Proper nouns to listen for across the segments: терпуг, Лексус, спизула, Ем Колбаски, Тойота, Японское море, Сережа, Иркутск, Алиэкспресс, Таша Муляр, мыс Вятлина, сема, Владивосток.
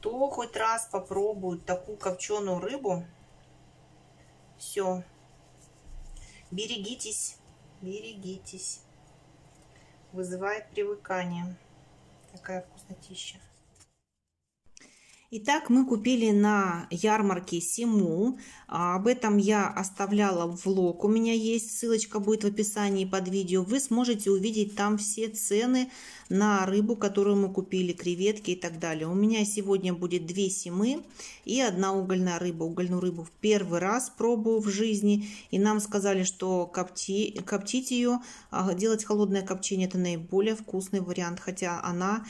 кто хоть раз попробует такую копченую рыбу, все, берегитесь, берегитесь. Вызывает привыкание. Такая вкуснотища. Итак, мы купили на ярмарке сему. Об этом я оставляла влог. У меня есть ссылочка, будет в описании под видео. Вы сможете увидеть там все цены на рыбу, которую мы купили, креветки и так далее. У меня сегодня будет 2 семы и 1 угольная рыба. Угольную рыбу в первый раз пробую в жизни. И нам сказали, что коптить ее, делать холодное копчение, это наиболее вкусный вариант. Хотя она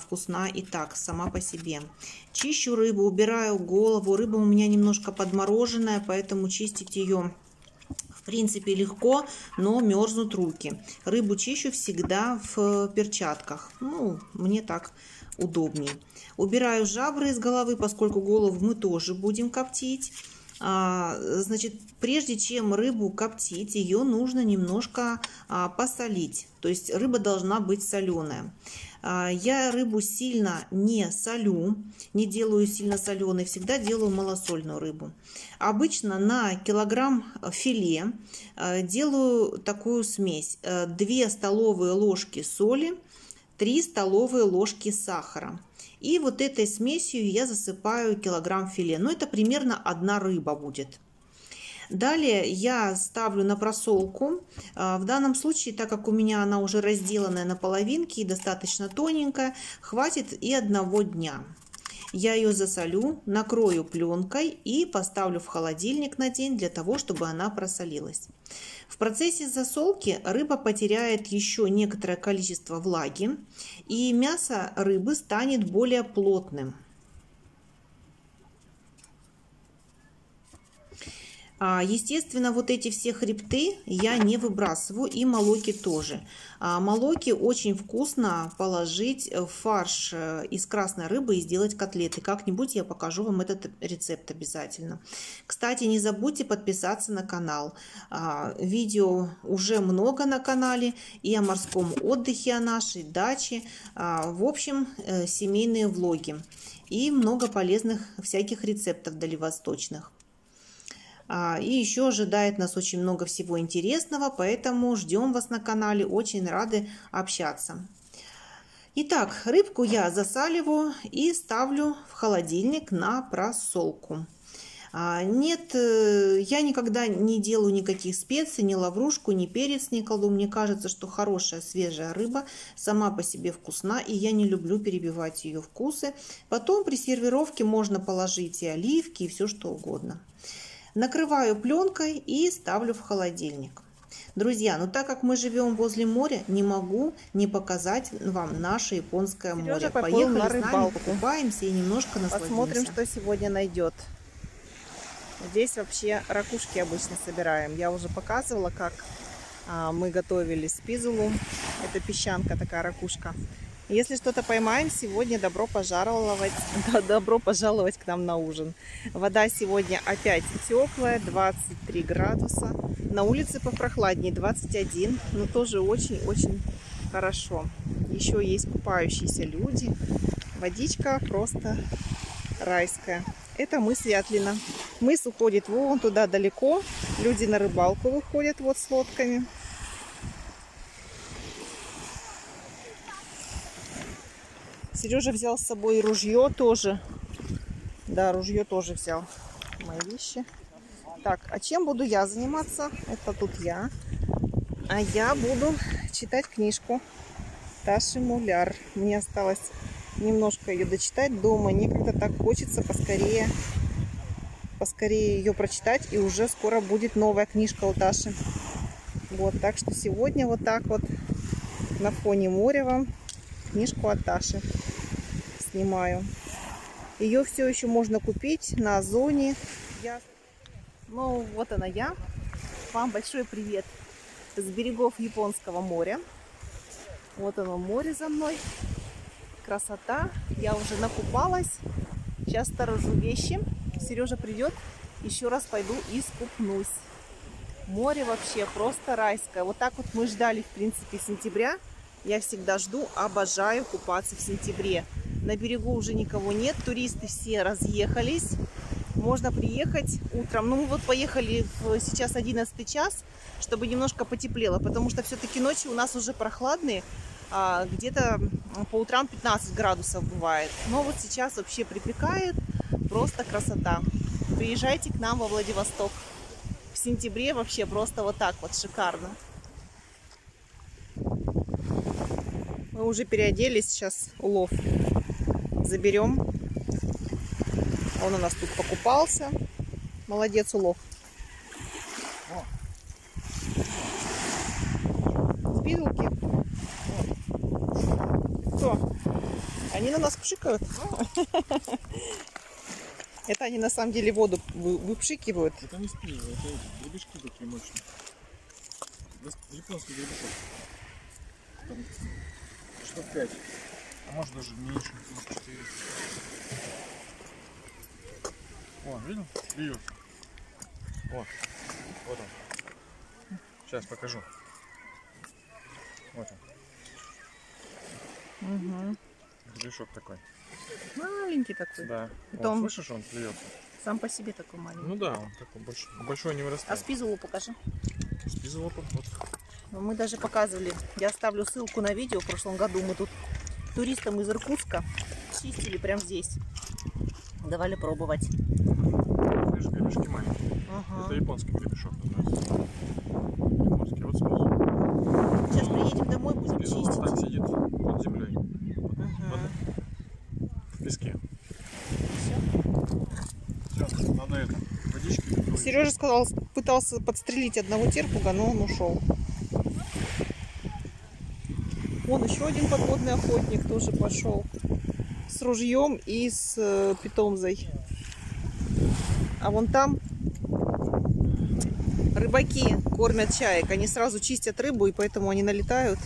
вкусна и так, сама по себе. Чищу рыбу, убираю голову. Рыба у меня немножко подмороженная, поэтому чистить ее, в принципе, легко, но мерзнут руки. Рыбу чищу всегда в перчатках. Ну, мне так удобнее. Убираю жабры из головы, поскольку голову мы тоже будем коптить. Значит, прежде чем рыбу коптить, ее нужно немножко посолить. То есть рыба должна быть соленая. Я рыбу сильно не солю, не делаю сильно соленой, всегда делаю малосольную рыбу. Обычно на килограмм филе делаю такую смесь: 2 столовые ложки соли, 3 столовые ложки сахара. И вот этой смесью я засыпаю килограмм филе. Но это примерно 1 рыба будет. Далее я ставлю на просолку. В данном случае, так как у меня она уже разделанная на половинки и достаточно тоненькая, хватит и 1 дня. Я ее засолю, накрою пленкой и поставлю в холодильник на день для того, чтобы она просолилась. В процессе засолки рыба потеряет еще некоторое количество влаги, и мясо рыбы станет более плотным. Естественно, вот эти все хребты я не выбрасываю, и молоки тоже. Молоки очень вкусно положить в фарш из красной рыбы и сделать котлеты. Как-нибудь я покажу вам этот рецепт обязательно. Кстати, не забудьте подписаться на канал. Видео уже много на канале и о морском отдыхе, о нашей даче. В общем, семейные влоги и много полезных всяких рецептов дальневосточных. И еще ожидает нас очень много всего интересного, поэтому ждем вас на канале, очень рады общаться. Итак, рыбку я засаливаю и ставлю в холодильник на просолку. Нет, я никогда не делаю никаких специй, ни лаврушку, ни перец не кладу. Мне кажется, что хорошая свежая рыба сама по себе вкусна, и я не люблю перебивать ее вкусы. Потом при сервировке можно положить и оливки, и все что угодно. Накрываю пленкой и ставлю в холодильник. Друзья, ну так как мы живем возле моря, не могу не показать вам наше японское море. Сережа поехал на рыбалку. Покупаемся и немножко насладимся. Посмотрим, что сегодня найдет. Здесь вообще ракушки обычно собираем. Я уже показывала, как мы готовили спизулу. Это песчанка, такая ракушка. Если что-то поймаем сегодня, добро пожаловать к нам на ужин. Вода сегодня опять теплая, 23 градуса. На улице попрохладнее, 21, но тоже очень-очень хорошо. Еще есть купающиеся люди. Водичка просто райская. Это мыс Вятлина. Мыс уходит вон туда далеко. Люди на рыбалку выходят вот с лодками. Сережа взял с собой ружье тоже. Да, ружье тоже взял. Мои вещи. Так, а чем буду я заниматься? Это тут я. А я буду читать книжку Таши Муляр. Мне осталось немножко ее дочитать дома. Некогда так хочется поскорее ее прочитать. И уже скоро будет новая книжка у Таши. Вот, так что сегодня вот так вот на фоне моря вам книжку от Таши снимаю. Ее все еще можно купить на Озоне. Ну вот она я. Вам большой привет с берегов Японского моря. Вот оно море за мной. Красота. Я уже накупалась. Сейчас сторожу вещи. Сережа придет. Еще раз пойду и искупнусь. Море вообще просто райское. Вот так вот мы ждали, в принципе, сентября. Я всегда жду, обожаю купаться в сентябре. На берегу уже никого нет, туристы все разъехались. Можно приехать утром. Ну, мы вот поехали сейчас 11 час, чтобы немножко потеплело, потому что все-таки ночи у нас уже прохладные. Где-то по утрам 15 градусов бывает. Но вот сейчас вообще припекает. Просто красота. Приезжайте к нам во Владивосток. В сентябре вообще просто вот так вот шикарно. Мы уже переоделись, сейчас улов заберем. Он у нас тут покупался. Молодец, улов. Спизулки. Кто? Они на нас пшикают. Это они на самом деле воду выпшикивают. Это не спизула, это гребешки такие мощные. Японский гребешок. Там штук 5. А может даже меньше, может 4. О, видел? Бьют. Вот. Вот он. Сейчас покажу. Вот он. Угу. Гребешок такой. Маленький такой. Да. Потом... Вот, слышишь, он плюется. Сам по себе такой маленький. Ну да, он такой большой не вырастает. А спизулу покажи. Спизулу покажу. Мы даже показывали. Я оставлю ссылку на видео. В прошлом году мы тут туристам из Иркутска чистили прямо здесь. Давали пробовать. Видишь, гребешки маленькие. Ага. Это японский гребешок у нас. Японский, вот сразу. Сейчас приедем домой, будем спизула чистить. Там сидит под землей. Ага. В песке. Все. Все, надо это. Водички. Сережа сказал, пытался подстрелить одного терпуга, но он ушел. Вон еще один подводный охотник тоже пошел. С ружьем и с питомцей. А вон там рыбаки кормят чаек. Они сразу чистят рыбу, и поэтому они налетают.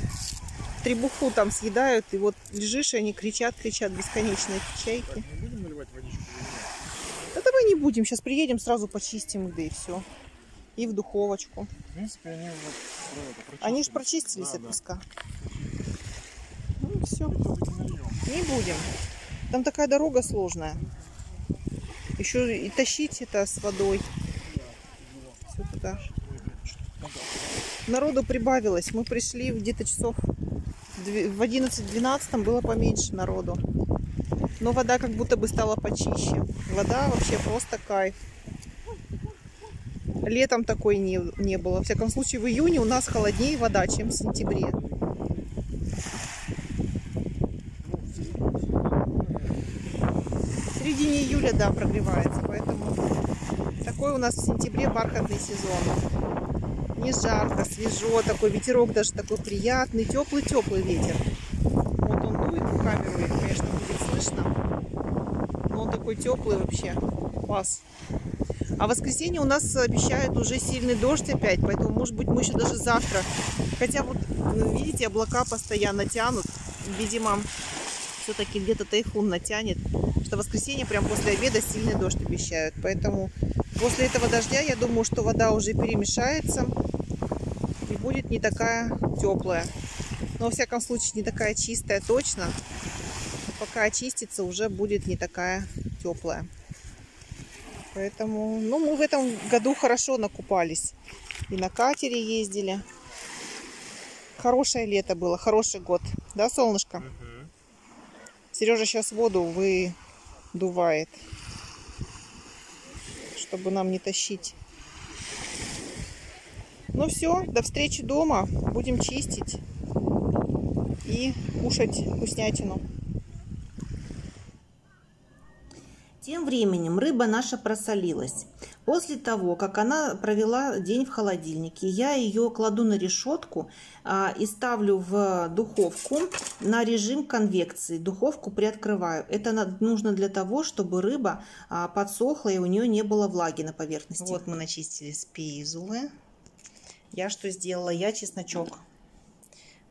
Требуху там съедают, и вот лежишь, и они кричат бесконечные чайки. Так, мы будем наливать водичку? Да давай не будем. Сейчас приедем, сразу почистим их, да и все. И в духовочку. В принципе, они вот они же прочистились, да, от песка. Да. Ну все. Не будем. Там такая дорога сложная. Еще и тащить это с водой. Все туда. Народу прибавилось. Мы пришли где-то часов в 11-12, было поменьше народу. Но вода как будто бы стала почище. Вода вообще просто кайф. Летом такой не было. Во всяком случае, в июне у нас холоднее вода, чем в сентябре. В середине июля, да, прогревается, поэтому такой у нас в сентябре бархатный сезон. Не жарко, свежо, такой ветерок даже такой приятный, теплый-теплый ветер. Вот он дует в камеру, и, конечно, будет слышно, но он такой теплый вообще, класс. А в воскресенье у нас обещают уже сильный дождь опять, поэтому, может быть, мы еще даже завтра, хотя вот, видите, облака постоянно тянут, видимо, все-таки где-то тайфун натянет. Что в воскресенье прям после обеда сильный дождь обещают. Поэтому после этого дождя, я думаю, что вода уже перемешается и будет не такая теплая. Но, во всяком случае, не такая чистая точно. Пока очистится, уже будет не такая теплая. Поэтому, ну, мы в этом году хорошо накупались. И на катере ездили. Хорошее лето было, хороший год. Да, солнышко? Сережа сейчас воду дувает, чтобы нам не тащить. Ну все, до встречи дома. Будем чистить и кушать вкуснятину. Тем временем рыба наша просолилась. После того, как она провела день в холодильнике, я ее кладу на решетку и ставлю в духовку на режим конвекции. Духовку приоткрываю. Это нужно для того, чтобы рыба подсохла и у нее не было влаги на поверхности. Вот мы начистили спизулы. Я что сделала? Я чесночок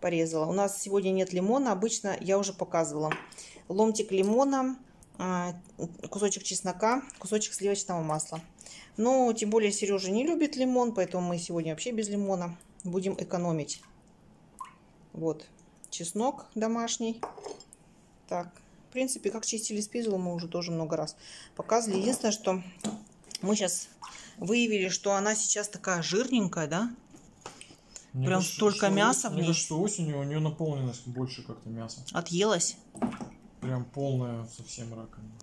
порезала. У нас сегодня нет лимона. Обычно я уже показывала. Ломтик лимона, кусочек чеснока, кусочек сливочного масла. Но тем более Сережа не любит лимон, поэтому мы сегодня вообще без лимона будем экономить. Вот чеснок домашний. Так, принципе, как чистили спизулу, мы уже тоже много раз показывали. Единственное, что мы сейчас выявили, что она сейчас такая жирненькая, да? Мне прям кажется, столько мяса в ней. Мне кажется, что осенью у нее наполненность больше как-то мяса. Отъелась? Прям полная совсем раковина.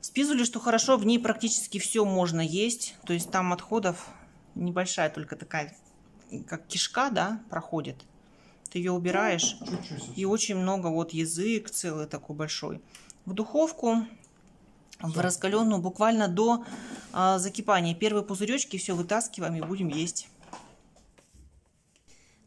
В спизуле, что хорошо, в ней практически все можно есть. То есть там отходов небольшая только такая, как кишка, да, проходит. Ты ее убираешь. Чуть-чуть. И очень много, вот язык целый такой большой. В духовку, в раскаленную, буквально до закипания. Первые пузыречки все вытаскиваем и будем есть.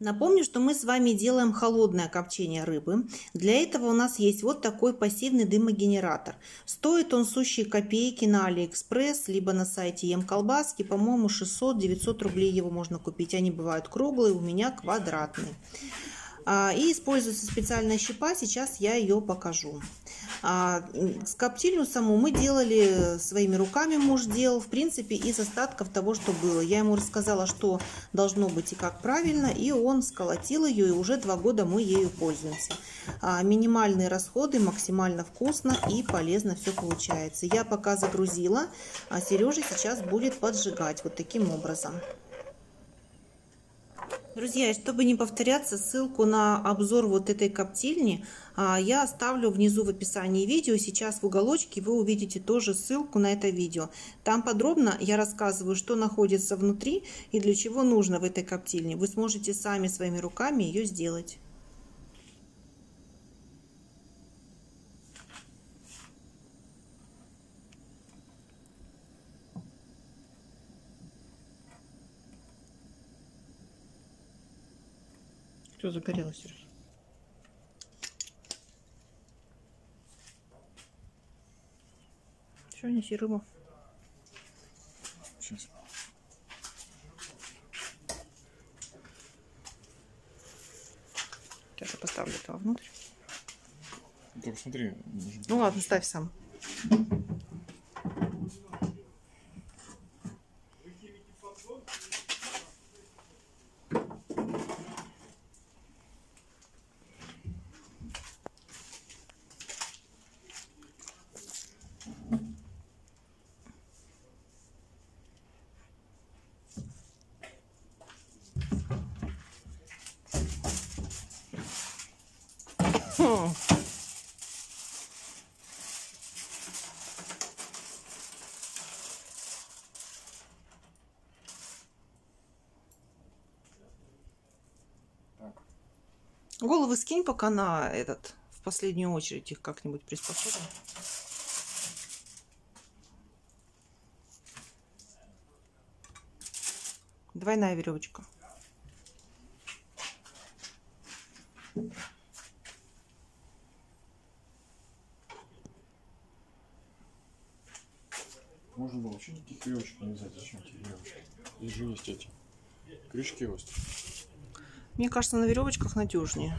Напомню, что мы с вами делаем холодное копчение рыбы. Для этого у нас есть вот такой пассивный дымогенератор. Стоит он сущие копейки на Алиэкспресс, либо на сайте Ем Колбаски. По-моему, 600-900 рублей его можно купить. Они бывают круглые, у меня квадратные. И используется специальная щепа, сейчас я ее покажу. Коптильню саму мы делали своими руками, муж делал, в принципе, из остатков того, что было. Я ему рассказала, что должно быть и как правильно, и он сколотил ее, и уже 2 года мы ею пользуемся. Минимальные расходы, максимально вкусно и полезно все получается. Я пока загрузила, а Сережа сейчас будет поджигать вот таким образом. Друзья, чтобы не повторяться, ссылку на обзор вот этой коптильни я оставлю внизу в описании видео. Сейчас в уголочке вы увидите тоже ссылку на это видео. Там подробно я рассказываю, что находится внутри и для чего нужно в этой коптильне. Вы сможете сами своими руками ее сделать. Все, загорелось. Все, неси рыбу. Сейчас. Сейчас я поставлю это вовнутрь. Только смотри. Ну ладно, ставь сам. Головы скинь пока на этот, в последнюю очередь их как-нибудь приспособим. Двойная веревочка. Можно было вообще никаких веревочек не взять, зачем тебе веревочки? Здесь же есть эти крючки острые. Мне кажется, на веревочках надежнее.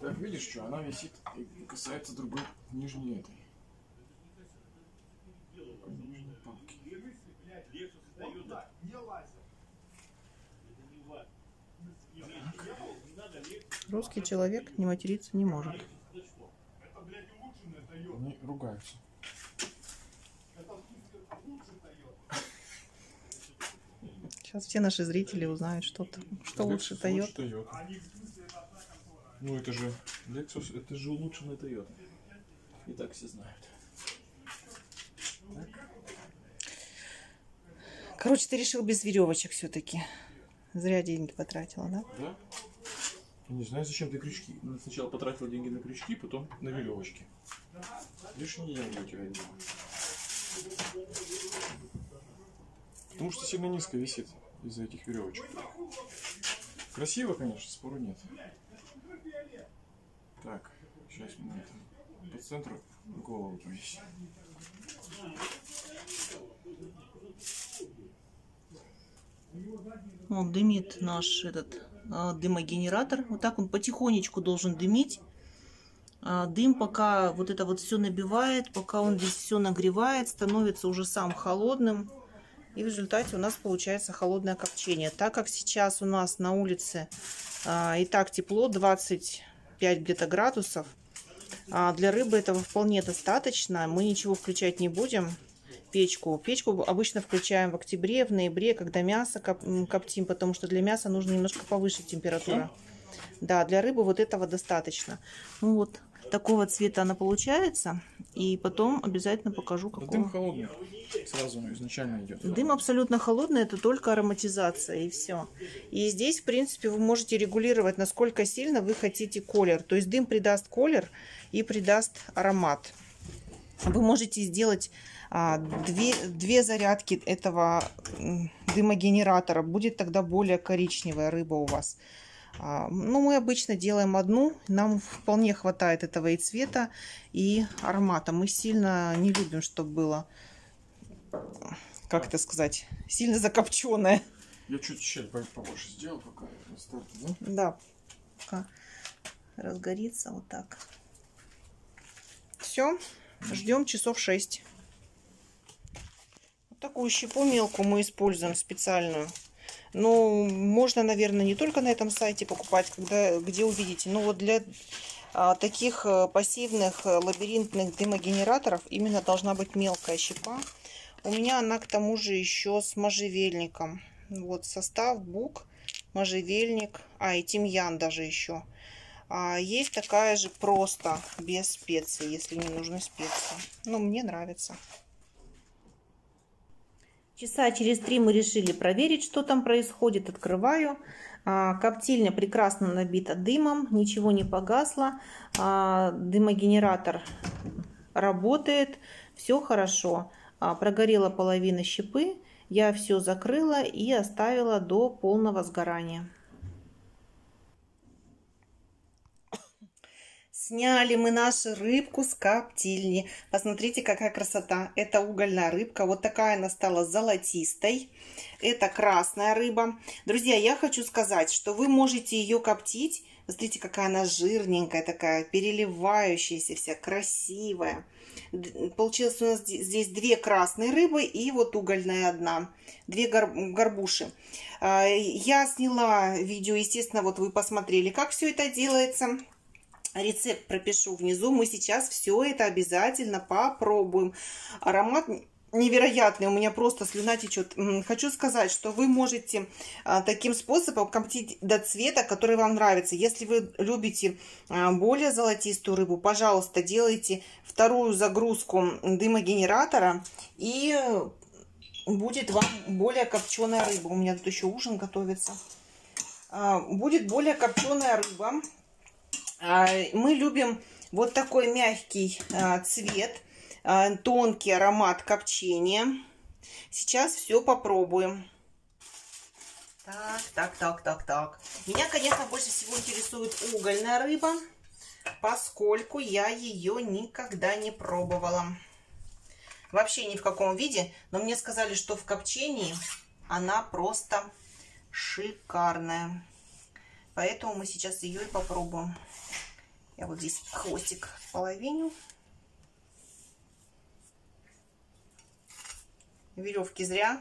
Так, видишь, что она висит и касается другой нижней этой. Русский человек не материться не может. Они ругаются. Сейчас все наши зрители узнают, что лучше Тойота. Ну это же Лексус, это же улучшенная Тойота. И так все знают. Короче, ты решил без веревочек все-таки. Зря деньги потратила, да? Да. Не знаю, зачем ты крючки. Сначала потратил деньги на крючки, потом на веревочки. Лишние деньги у тебя идут. Потому что сильно низко висит из-за этих веревочек. Красиво, конечно, спору нет. Так, сейчас мы это по центру голову повесим. Он дымит, наш этот дымогенератор. Вот так он потихонечку должен дымить. Дым пока вот это вот все набивает, пока он здесь все нагревает, становится уже сам холодным. И в результате у нас получается холодное копчение. Так как сейчас у нас на улице и так тепло, 25 где-то градусов, для рыбы этого вполне достаточно. Мы ничего включать не будем. Печку. Печку обычно включаем в октябре, в ноябре, когда мясо коптим, потому что для мяса нужно немножко повыше температура. Да, для рыбы вот этого достаточно. Ну вот такого цвета она получается. И потом обязательно покажу, какого. Дым холодный. Сразу изначально идет. Дым абсолютно холодный, это только ароматизация и все. И здесь, в принципе, вы можете регулировать, насколько сильно вы хотите колер. То есть дым придаст колер и придаст аромат. Вы можете сделать две зарядки этого дымогенератора. Будет тогда более коричневая рыба у вас. Ну, мы обычно делаем одну. Нам вполне хватает этого и цвета, и аромата. Мы сильно не любим, чтобы было, как это сказать, сильно закопченное. Я чуть щель побольше сделал, пока оставлю, да? Да, пока разгорится вот так. Все. Ждем часов 6. Вот такую щепу мелкую мы используем специальную. Но можно, наверное, не только на этом сайте покупать, где увидите. Но вот для таких пассивных лабиринтных дымогенераторов именно должна быть мелкая щепа. У меня она к тому же еще с можжевельником. Вот состав: бук, можжевельник, и тимьян даже еще. Есть такая же просто, без специй, если не нужны специи. Но мне нравится. Часа через 3 мы решили проверить, что там происходит. Открываю. Коптильня прекрасно набита дымом, ничего не погасло. Дымогенератор работает, все хорошо. Прогорела половина щепы, я все закрыла и оставила до полного сгорания. Сняли мы нашу рыбку с коптильни. Посмотрите, какая красота. Это угольная рыбка. Вот такая она стала золотистой. Это красная рыба. Друзья, я хочу сказать, что вы можете ее коптить. Смотрите, какая она жирненькая такая, переливающаяся вся, красивая. Получилось у нас здесь 2 красные рыбы и вот угольная одна. 2 горбуши. Я сняла видео, естественно, вот вы посмотрели, как все это делается. Рецепт пропишу внизу. Мы сейчас все это обязательно попробуем. Аромат невероятный. У меня просто слюна течет. Хочу сказать, что вы можете таким способом коптить до цвета, который вам нравится. Если вы любите более золотистую рыбу, пожалуйста, делайте вторую загрузку дымогенератора, и будет вам более копченая рыба. У меня тут еще ужин готовится. Будет более копченая рыба. Мы любим вот такой мягкий цвет, тонкий аромат копчения. Сейчас все попробуем. Так. Меня, конечно, больше всего интересует угольная рыба, поскольку я ее никогда не пробовала. Вообще ни в каком виде, но мне сказали, что в копчении она просто шикарная. Поэтому мы сейчас ее и попробуем. Я вот здесь хвостик половиню. Веревки зря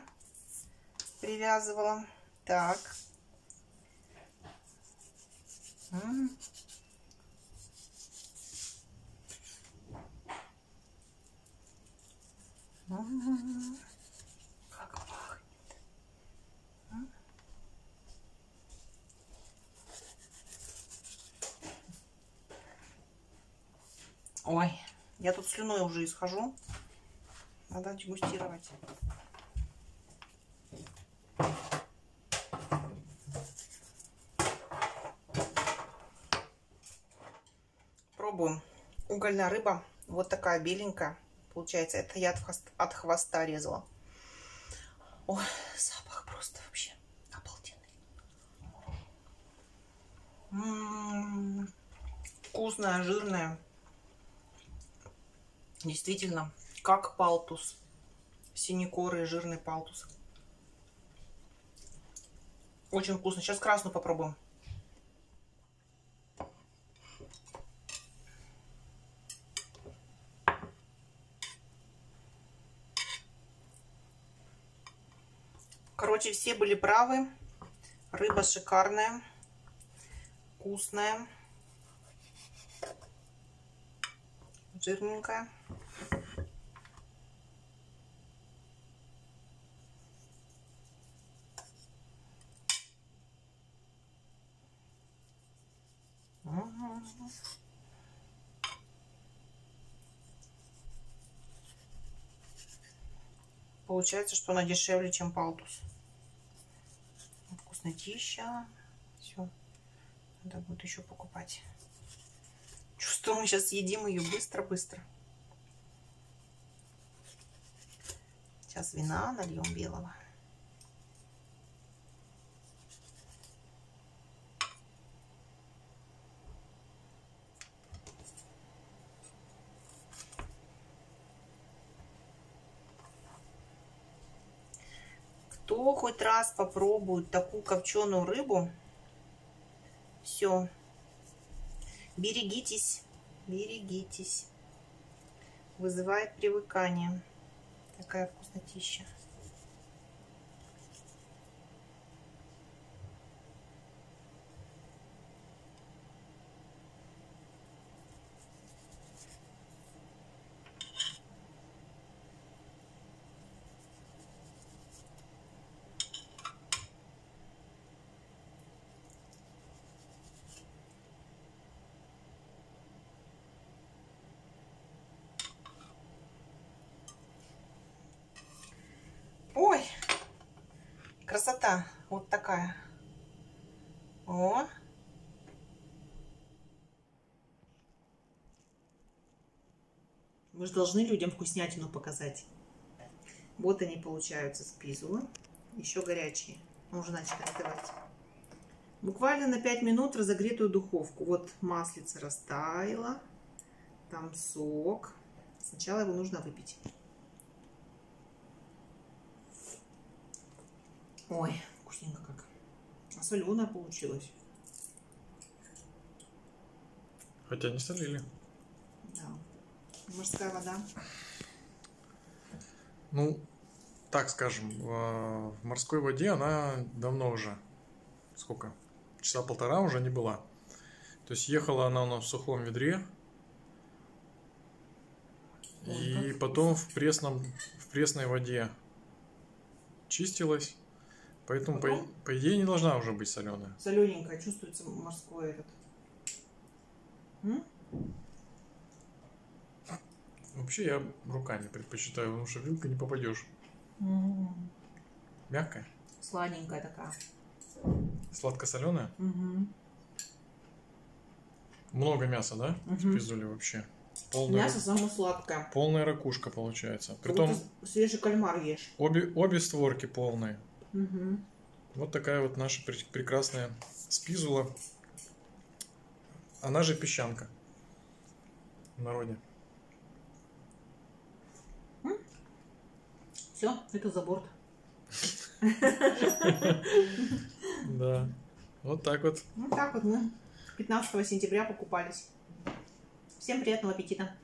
привязывала. Так. Как пахнет. Ой, я тут слюной уже исхожу. Надо дегустировать. Пробуем. Угольная рыба. Вот такая беленькая. Получается, это я от хвоста резала. Ой, запах просто вообще обалденный. Вкусная, жирная. Действительно, как палтус. Синекорый, жирный палтус. Очень вкусно. Сейчас красную попробуем. Короче, все были правы. Рыба шикарная, вкусная, жирненькая. Получается, что она дешевле, чем палтус. Вкуснотища. Все. Надо будет еще покупать. Чувствую, мы сейчас едим ее быстро-быстро. Сейчас вина нальем белого. Кто хоть раз попробует такую копченую рыбу, все, берегитесь, берегитесь, вызывает привыкание, такая вкуснотища. Ой, красота вот такая. О. Вы же должны людям вкуснятину показать. Вот они получаются спизулы. Еще горячие. Нужно начать остывать. Буквально на 5 минут разогретую духовку. Вот маслица растаяло. Там сок. Сначала его нужно выпить. Ой, вкусненько как. А соленая получилась. Хотя не солили. Да. Морская вода. Ну, так скажем, в морской воде она давно уже, сколько, часа полтора уже не была. То есть ехала она в сухом ведре. Ой, и потом в пресной воде чистилась. Поэтому, по идее, не должна уже быть соленая. Солененькая, чувствуется морской этот. Вообще я руками предпочитаю, потому что в вилку не попадешь. Мягкая. Сладенькая такая. Сладко-соленая? Много мяса, да? Спизули вообще. Полная, мясо само сладкое. Полная ракушка получается. Притом свежий кальмар ешь. Обе створки полные. Угу. Вот такая вот наша прекрасная спизула. Она же песчанка в народе. Все, это за борт. Да. Вот так вот. Вот так вот мы 15 сентября покупались. Всем приятного аппетита.